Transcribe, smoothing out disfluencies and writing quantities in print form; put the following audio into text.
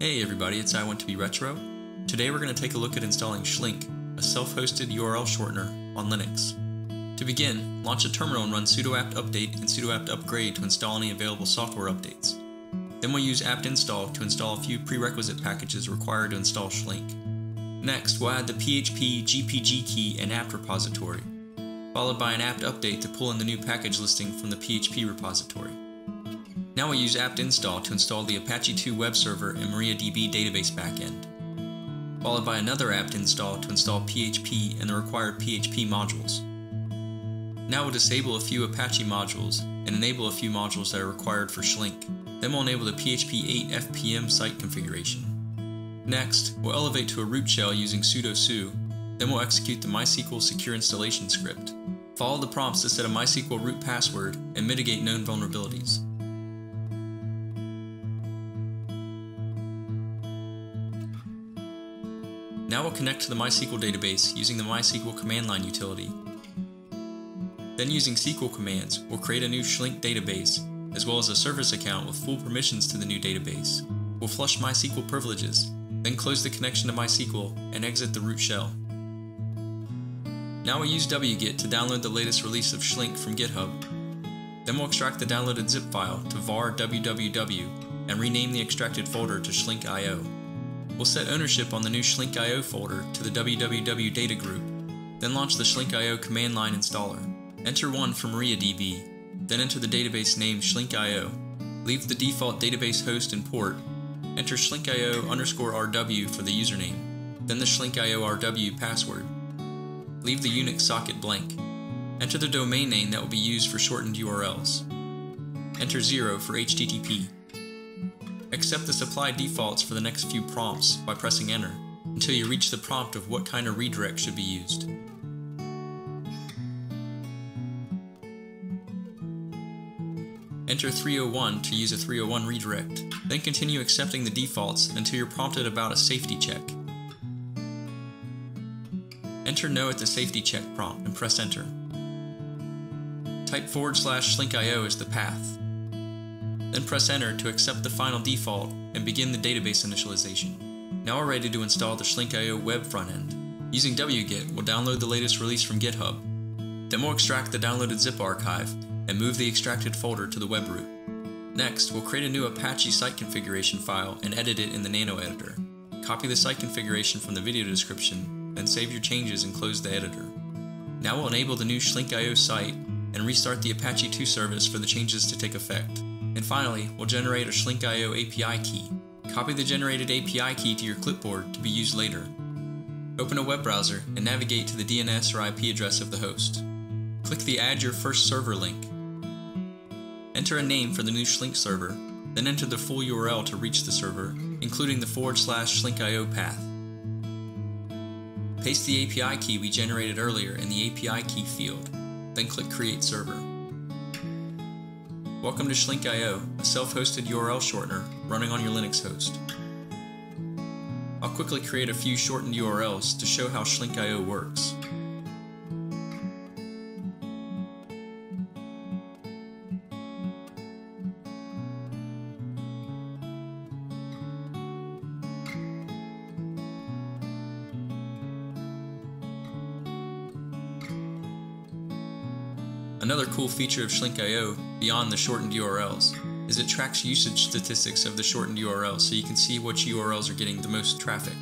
Hey everybody, it's i12bretro. Today we're going to take a look at installing Shlink, a self-hosted URL shortener on Linux. To begin, launch a terminal and run sudo apt update and sudo apt upgrade to install any available software updates. Then we'll use apt install to install a few prerequisite packages required to install Shlink. Next, we'll add the PHP GPG key and apt repository, followed by an apt update to pull in the new package listing from the PHP repository. Now we'll use apt install to install the Apache 2 web server and MariaDB database backend, followed by another apt install to install PHP and the required PHP modules. Now we'll disable a few Apache modules and enable a few modules that are required for Shlink. Then we'll enable the PHP 8 FPM site configuration. Next, we'll elevate to a root shell using sudo su, then we'll execute the MySQL secure installation script. Follow the prompts to set a MySQL root password and mitigate known vulnerabilities. Now we'll connect to the MySQL database using the MySQL command line utility. Then using SQL commands, we'll create a new Shlink database, as well as a service account with full permissions to the new database. We'll flush MySQL privileges, then close the connection to MySQL and exit the root shell. Now we'll use wget to download the latest release of Shlink from GitHub. Then we'll extract the downloaded zip file to var www and rename the extracted folder to Shlink.io. We'll set ownership on the new Shlink.io folder to the www-data group, then launch the Shlink.io command line installer. Enter 1 from MariaDB, then enter the database name Shlink.io. Leave the default database host and port, enter Shlink.io underscore RW for the username, then the Shlink.io RW password. Leave the Unix socket blank. Enter the domain name that will be used for shortened URLs. Enter 0 for HTTP. Accept the supply defaults for the next few prompts by pressing enter, until you reach the prompt of what kind of redirect should be used. Enter 301 to use a 301 redirect, then continue accepting the defaults until you're prompted about a safety check. Enter no at the safety check prompt and press enter. Type /Shlink.io as the path. Then press enter to accept the final default and begin the database initialization. Now we're ready to install the Shlink.io web frontend. Using wget, we'll download the latest release from GitHub. Then we'll extract the downloaded zip archive and move the extracted folder to the web root. Next, we'll create a new Apache site configuration file and edit it in the Nano editor. Copy the site configuration from the video description, then save your changes and close the editor. Now we'll enable the new Shlink.io site and restart the Apache 2 service for the changes to take effect. And finally, we'll generate a Shlink.io API key. Copy the generated API key to your clipboard to be used later. Open a web browser and navigate to the DNS or IP address of the host. Click the Add Your First Server link. Enter a name for the new Shlink server, then enter the full URL to reach the server, including the /Shlink.io path. Paste the API key we generated earlier in the API key field, then click Create Server. Welcome to Shlink.io, a self-hosted URL shortener running on your Linux host. I'll quickly create a few shortened URLs to show how Shlink.io works. Another cool feature of Shlink.io, beyond the shortened URLs, is it tracks usage statistics of the shortened URLs so you can see which URLs are getting the most traffic.